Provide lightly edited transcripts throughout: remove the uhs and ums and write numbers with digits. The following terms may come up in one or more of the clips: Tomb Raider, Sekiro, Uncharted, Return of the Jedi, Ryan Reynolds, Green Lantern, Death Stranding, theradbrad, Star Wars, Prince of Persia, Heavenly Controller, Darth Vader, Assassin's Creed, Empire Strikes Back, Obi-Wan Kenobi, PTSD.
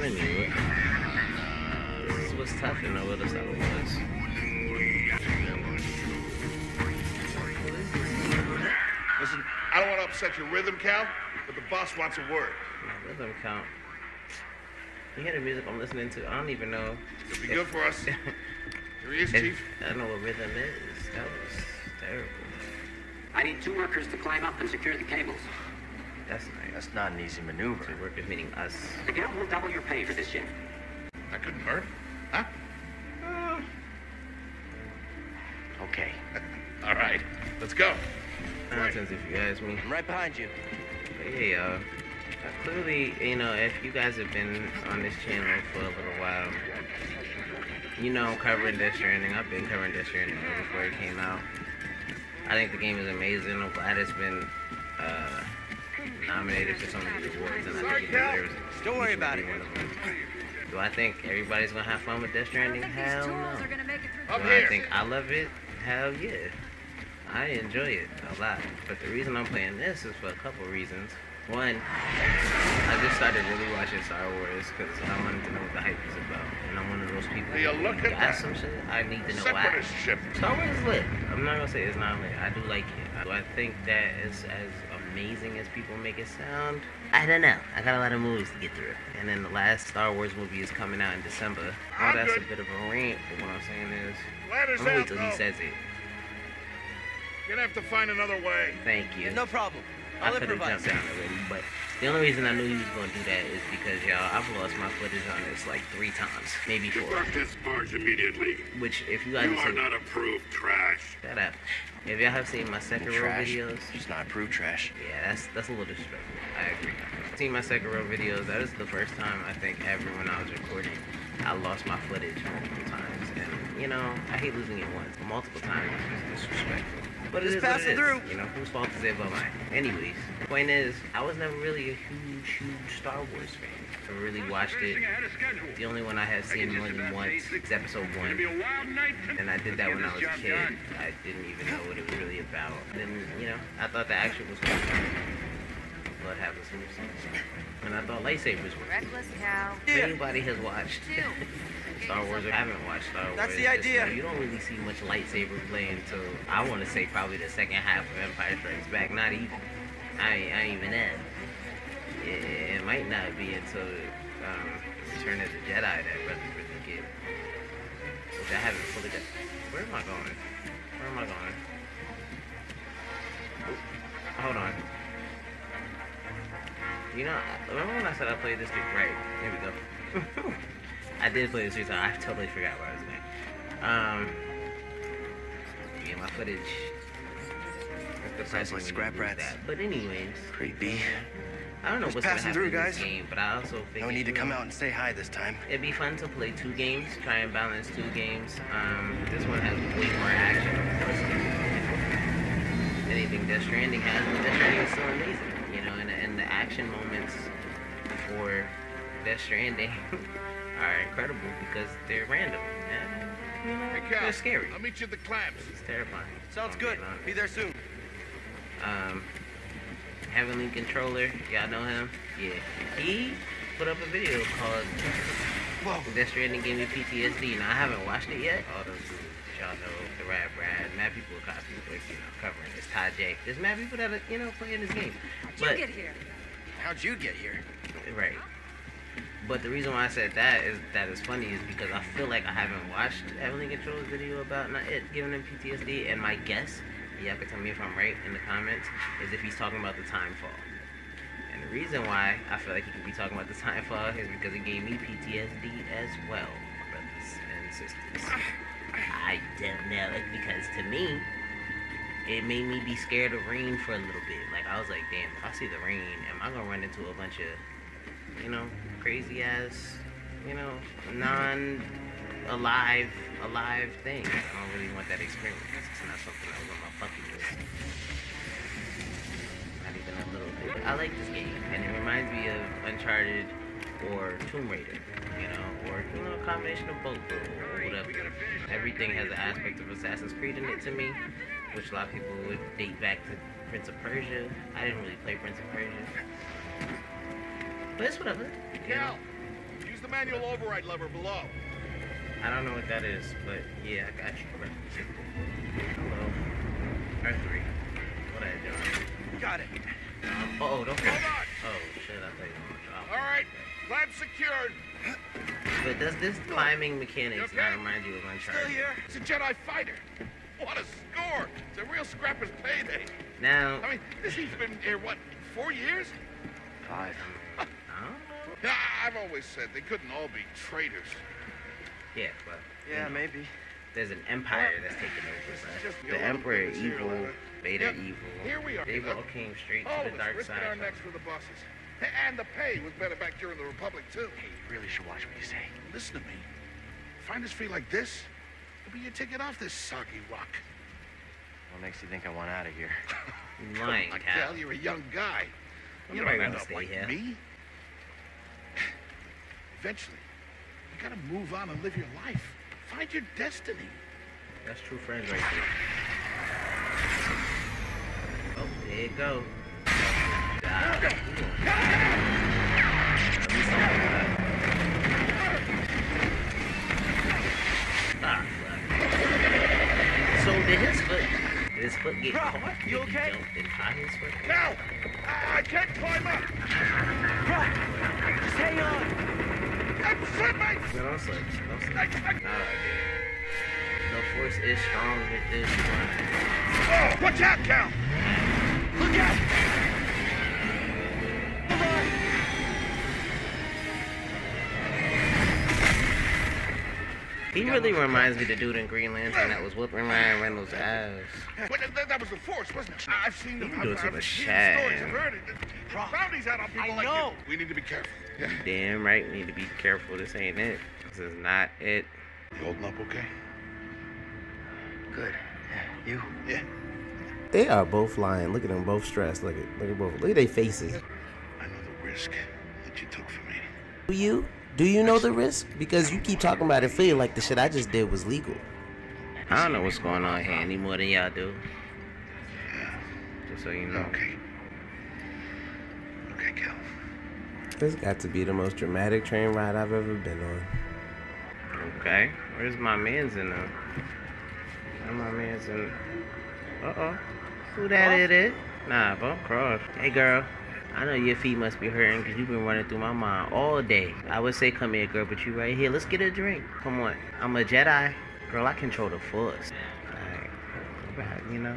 can I do it? This was tough and I noticed that it was. Listen, I don't want to upset your rhythm count, but the boss wants a word. My rhythm count. You hear the music I'm listening to? I don't even know. It'll be good for us. Here he is, Chief. I don't know what rhythm is. That was terrible. I need two workers to climb up and secure the cables. That's nice. That's not an easy maneuver. Two workers meaning us. The count will double your pay for this shift. That couldn't hurt. Huh? Okay. All right. Let's go. Nonsense if you guys mean. I'm right behind you. But hey, y'all. Clearly, you know, if you guys have been on this channel for a little while, you know I'm covering Death Stranding. I've been covering Death Stranding before it came out. I think the game is amazing. I'm glad it's been nominated for some of these awards, and I think there's don't worry about it. Do I think everybody's gonna have fun with Death Stranding? Hell no. Do I think I love it? Hell yeah. I enjoy it a lot. But the reason I'm playing this is for a couple reasons. One, I just started really watching Star Wars because I wanted to know what the hype is about, and I'm one of those people who got some shit, I need to know why. Star Wars is lit. I'm not gonna say it's not lit. I do like it. Do I think that it's as amazing as people make it sound? I don't know. I got a lot of movies to get through, and then the last Star Wars movie is coming out in December. Oh, that's a bit of a rant, but what I'm saying is, I'm gonna wait till he says it. You're gonna have to find another way. Thank you. No problem. I could have jumped down already, but the only reason I knew he was going to do that is because, y'all, I've lost my footage on this like 3 times, maybe 4. Depart this barge immediately. Which, if you guys have seen... You are not approved trash. Shut up. If y'all have seen my Sekiro videos... It's not approved trash. Yeah, that's a little disrespectful. I agree. I've seen my Sekiro videos. That is the first time, I think, ever when I was recording, I lost my footage multiple times. And, you know, I hate losing it once. Multiple times is disrespectful. But it is what it is. You know, whose fault is it but mine? Anyways, the point is, I was never really a huge Star Wars fan. I really watched it. The only one I had seen more than once is episode 1. And I did that when I was a kid. I didn't even know what it was really about. Then, you know, I thought the action was cool. Blood happens in your sense. And I thought lightsabers were reckless cow. If anybody has watched Star Wars, or haven't watched Star Wars. That's the idea. You don't really see much lightsaber play until, I want to say, probably the second half of Empire Strikes Back. Not even. I ain't even that. Yeah, it might not be until Return of the Jedi that Brotherhood can get. Which I haven't fully done. Where am I going? Where am I going? Oop. Hold on. You know, remember when I said I played this thing right? Here we go. I did play this 3 times. I totally forgot where I was at. Yeah, my footage. Sounds like scrap rats. But anyways. Creepy. I don't know what's passing through, guys. Game, but I also think no need to come out and say hi this time. It'd be fun to play 2 games. Try and balance 2 games. This one has way more action, of course. Anything Death Stranding has, but Death Stranding is so amazing. You know, and the action moments for Death Stranding. Are incredible because they're random. Yeah. Hey, Cal, they're scary. I'll meet you at the clamps. It's terrifying. Sounds good. Be there soon. Heavenly Controller, y'all know him? Yeah. He put up a video called Death Stranding Gave Me PTSD. Now I haven't watched it yet. All those dudes, y'all know, the Rad Brad, mad people are copying, but you know, covering this Ty J. There's mad people that are, you know, playing this game. How'd you get here? How'd you get here? Right. But the reason why I said that is that it's funny is because I feel like I haven't watched Heavenly Controller's video about not it giving him PTSD, and my guess, y'all can tell me if I'm right in the comments, is if he's talking about the time fall. And the reason why I feel like he could be talking about the time fall is because it gave me PTSD as well, brothers and sisters. I don't know, it's because to me, it made me be scared of rain for a little bit. Like, I was like, damn, if I see the rain, am I gonna run into a bunch of, you know, crazy ass, you know, non-alive things. I don't really want that experience. It's not something that was on my fucking list. Not even a little bit. I like this game, and it reminds me of Uncharted or Tomb Raider, you know, or you know, a combination of both, or whatever. Everything has an aspect of Assassin's Creed in it to me, which a lot of people would date back to Prince of Persia. I didn't really play Prince of Persia. But it's whatever. Cal, you manual override lever below. I don't know what that is, but yeah, I got you. Hello. R3. What are you doing? Got it. Oh, don't. Hold on. Oh shit! I thought you were dropping. All right, lab secured. But does this climbing mechanics not remind you of Uncharted? Still here? It's a Jedi fighter. What a score! It's a real scrapper's payday. Now, I mean, this thing's been here what, 4 years? 5. I don't know. I've always said they couldn't all be traitors. Yeah, but yeah, you know, maybe. There's an empire that's taking over. Right? Just the Emperor evil, Vader evil. Here we are. They all came straight to the dark side. Our necks for the bosses. And the pay was better back during the Republic too. Hey, you really should watch what you say. Listen to me. If I just feel like this, it'll be your ticket off this soggy rock. What makes you think I want out of here? Lying, Cal. You're a young guy. You don't end up like me. Eventually, you gotta move on and live your life. Find your destiny. That's true friends right there. Oh, there you go. So did his foot. Did his foot get caught? You okay? No! I can't climb up! Just hang on! I'm slipping! No, the force is strong with this one. Oh, watch out, Cal! Look out! Come on! He really reminds me of the dude in Green Lantern that was whooping Ryan Reynolds' ass. Well, that was the force, wasn't it? I've seen them. I've heard stories. Bounties out on people like you. We need to be careful. Yeah. Damn right, we need to be careful. This ain't it. This is not it. You holding up okay? Good. Yeah. You? Yeah. They are both lying. Look at them both stressed. Look at both. Look at their faces. I know the risk that you took for me. Do you? Do you know the risk? Because you keep talking about it feeling like the shit I just did was legal. I don't know what's going on here any more than y'all do. Yeah. Just so you know. Okay. Okay, Cal. This got to be the most dramatic train ride I've ever been on. Okay. Where's my man's in there? Where's my man's in? Uh-oh. Who that it is? Nah, bump cross. Hey, girl. I know your feet must be hurting because you've been running through my mind all day. I would say come here, girl, but you right here. Let's get a drink. Come on. I'm a Jedi. Girl, I control the force. All right. You know?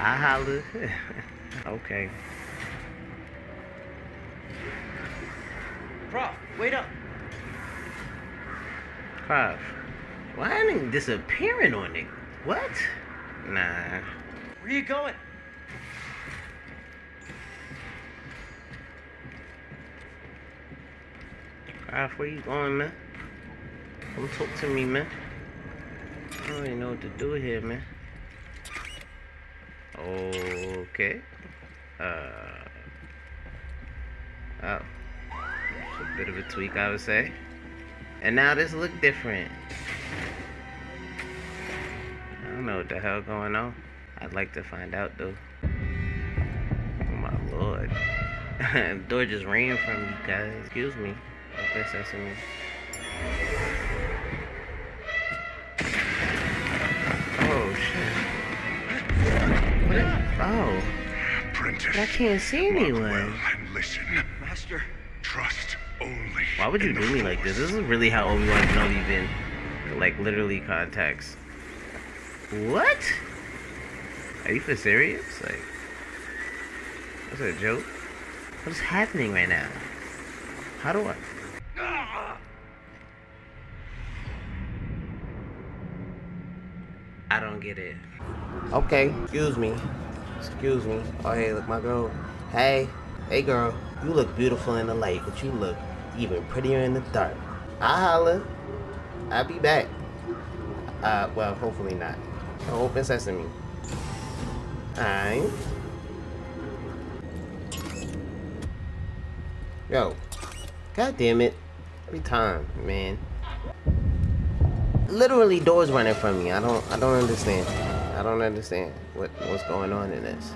I holler. Okay. Prof, wait up. Prof, why ain't disappearing on it? What? Nah. Where you going? Where you going, man? Come talk to me, man. I don't even know what to do here, man. Okay. Oh. That's a bit of a tweak, I would say. And now this look different. I don't know what the hell going on. I'd like to find out, though. Oh, my lord. The door just ran from you guys. Excuse me. Oh shit! What? Oh, apprentice. I can't see anyone. Well and listen, master. Trust only. Why would you do me like this? This is really how Obi-Wan Kenobi even, like, literally contacts. What? Are you for serious? Like, that's a joke. What's happening right now? How do I? I don't get it. Okay, excuse me. Excuse me. Oh, hey, look, my girl. Hey. Hey, girl. You look beautiful in the light, but you look even prettier in the dark. I'll holler. I'll be back. Well, hopefully not. Open sesame. Alright. Yo. God damn it. Every time, man. Literally doors running from me. I don't understand. I don't understand what's going on in this.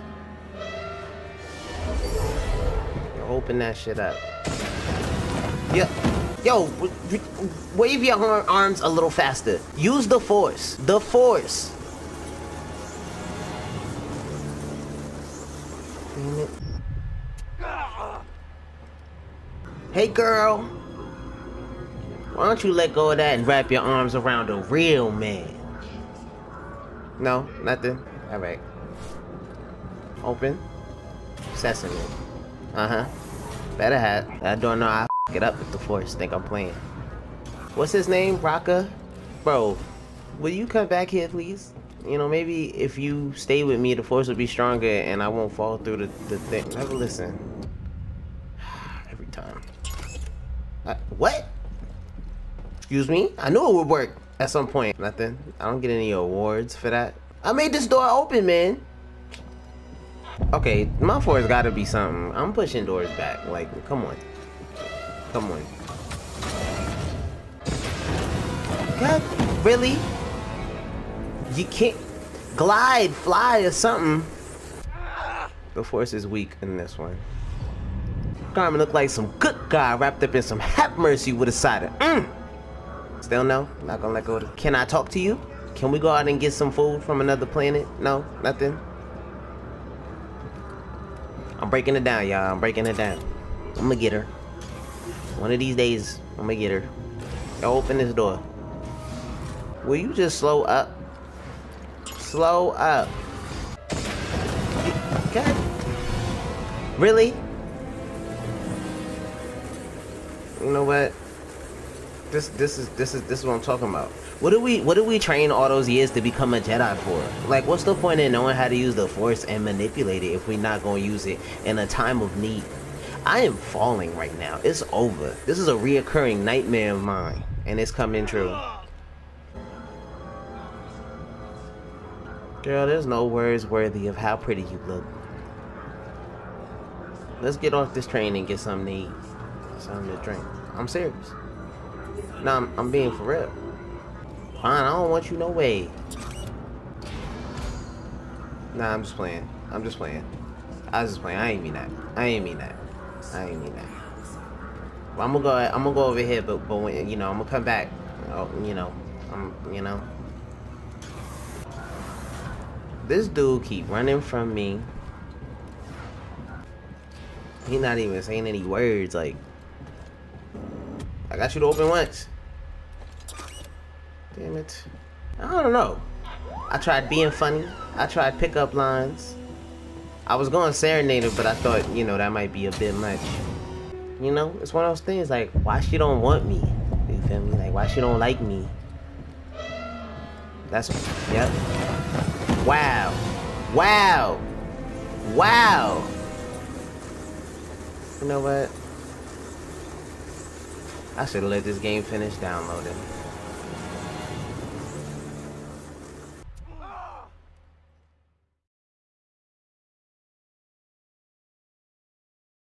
Open that shit up. Yeah. Yo, wave your arms a little faster. Use the force. The force. Damn it. Hey, girl. Why don't you let go of that and wrap your arms around a real man? No, nothing. All right. Open. Sesame. Uh-huh. Better have. I don't know how I f it up with the force. Think I'm playing. What's his name? Raka? Bro, will you come back here, please? You know, maybe if you stay with me, the force will be stronger and I won't fall through the thing. Never listen. Every time. What? Excuse me? I knew it would work at some point. Nothing. I don't get any awards for that. I made this door open, man. Okay, my floor's gotta be something. I'm pushing doors back. Like, come on. Come on. God, really? You can't glide, fly, or something. The force is weak in this one. Carmen looked like some good guy wrapped up in some have mercy with a cider. Still no? Not gonna let go of it. Can I talk to you? Can we go out and get some food from another planet? No? Nothing? I'm breaking it down, y'all. I'm breaking it down. I'm gonna get her. One of these days, I'm gonna get her. Y'all open this door. Will you just slow up? Slow up. God. Really? You know what? This is what I'm talking about. What do we train all those years to become a Jedi for? Like, what's the point in knowing how to use the Force and manipulate it if we're not gonna use it in a time of need? I am falling right now. It's over. This is a reoccurring nightmare of mine, and it's coming true. Girl, there's no words worthy of how pretty you look. Let's get off this train and get something to eat, something to drink. I'm serious. No, I'm being for real. Fine, I don't want you no way. Nah, I'm just playing. I'm just playing. I was just playing. I ain't mean that. I ain't mean that. I ain't mean that. Well, I'm gonna go over here, but when, you know, I'm gonna come back. Oh, you know, you know. This dude keep running from me. He not even saying any words, like. I got you to open once. Damn it. I don't know. I tried being funny. I tried pickup lines. I was going serenaded, but I thought, you know, that might be a bit much. You know, it's one of those things like, why she don't want me? You feel me? Like, why she don't like me? That's, yep. Wow. Wow. Wow. You know what? I should have let this game finish downloading.